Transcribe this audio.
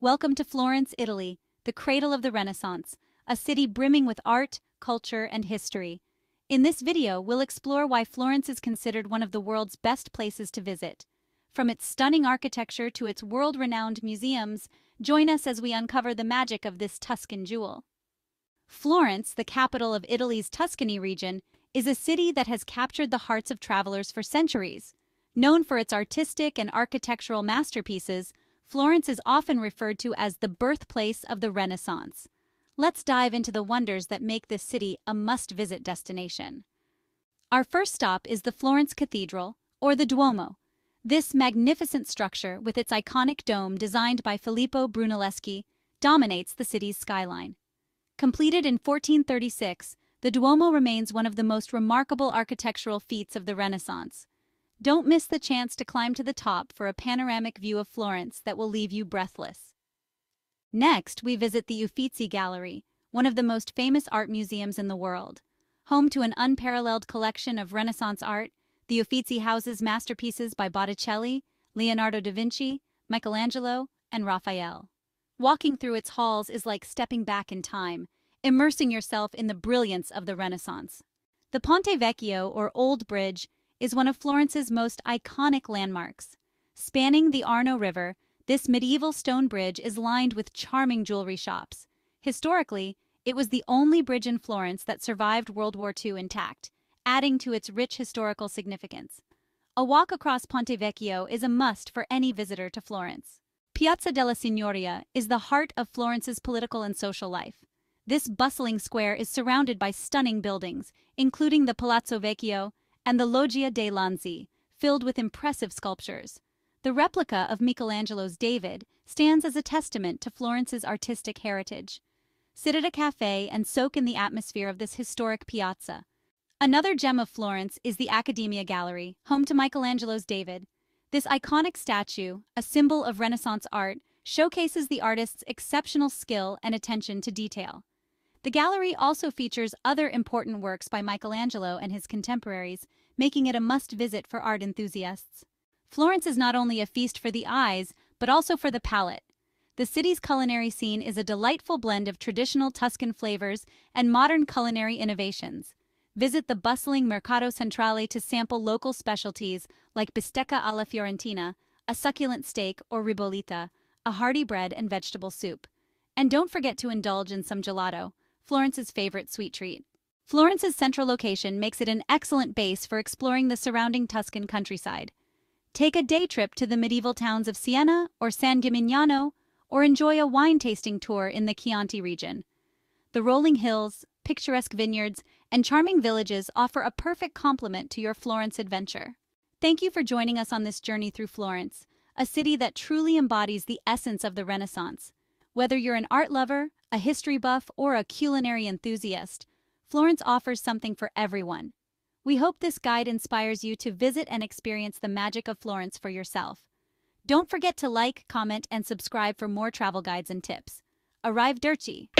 Welcome to Florence, Italy, the cradle of the Renaissance, a city brimming with art, culture, and history. In this video, we'll explore why Florence is considered one of the world's best places to visit. From its stunning architecture to its world-renowned museums, join us as we uncover the magic of this Tuscan jewel. Florence, the capital of Italy's Tuscany region, is a city that has captured the hearts of travelers for centuries. Known for its artistic and architectural masterpieces, Florence is often referred to as the birthplace of the Renaissance. Let's dive into the wonders that make this city a must-visit destination. Our first stop is the Florence Cathedral, or the Duomo. This magnificent structure, with its iconic dome designed by Filippo Brunelleschi, dominates the city's skyline. Completed in 1436, the Duomo remains one of the most remarkable architectural feats of the Renaissance. Don't miss the chance to climb to the top for a panoramic view of Florence that will leave you breathless. Next, we visit the Uffizi Gallery, one of the most famous art museums in the world. Home to an unparalleled collection of Renaissance art, the Uffizi houses masterpieces by Botticelli, Leonardo da Vinci, Michelangelo, and Raphael. Walking through its halls is like stepping back in time, immersing yourself in the brilliance of the Renaissance. The Ponte Vecchio, or Old Bridge, is one of Florence's most iconic landmarks. Spanning the Arno River, this medieval stone bridge is lined with charming jewelry shops. Historically, it was the only bridge in Florence that survived World War II intact, adding to its rich historical significance. A walk across Ponte Vecchio is a must for any visitor to Florence. Piazza della Signoria is the heart of Florence's political and social life. This bustling square is surrounded by stunning buildings, including the Palazzo Vecchio and the Loggia dei Lanzi, filled with impressive sculptures. The replica of Michelangelo's David stands as a testament to Florence's artistic heritage. Sit at a cafe and soak in the atmosphere of this historic piazza. Another gem of Florence is the Accademia Gallery, home to Michelangelo's David. This iconic statue, a symbol of Renaissance art, showcases the artist's exceptional skill and attention to detail. The gallery also features other important works by Michelangelo and his contemporaries, making it a must-visit for art enthusiasts. Florence is not only a feast for the eyes, but also for the palate. The city's culinary scene is a delightful blend of traditional Tuscan flavors and modern culinary innovations. Visit the bustling Mercato Centrale to sample local specialties like bistecca alla Fiorentina, a succulent steak, or ribollita, a hearty bread and vegetable soup. And don't forget to indulge in some gelato, Florence's favorite sweet treat. Florence's central location makes it an excellent base for exploring the surrounding Tuscan countryside. Take a day trip to the medieval towns of Siena or San Gimignano, or enjoy a wine-tasting tour in the Chianti region. The rolling hills, picturesque vineyards, and charming villages offer a perfect complement to your Florence adventure. Thank you for joining us on this journey through Florence, a city that truly embodies the essence of the Renaissance. Whether you're an art lover, a history buff, or a culinary enthusiast, Florence offers something for everyone. We hope this guide inspires you to visit and experience the magic of Florence for yourself. Don't forget to like, comment, and subscribe for more travel guides and tips. Arrive dirty!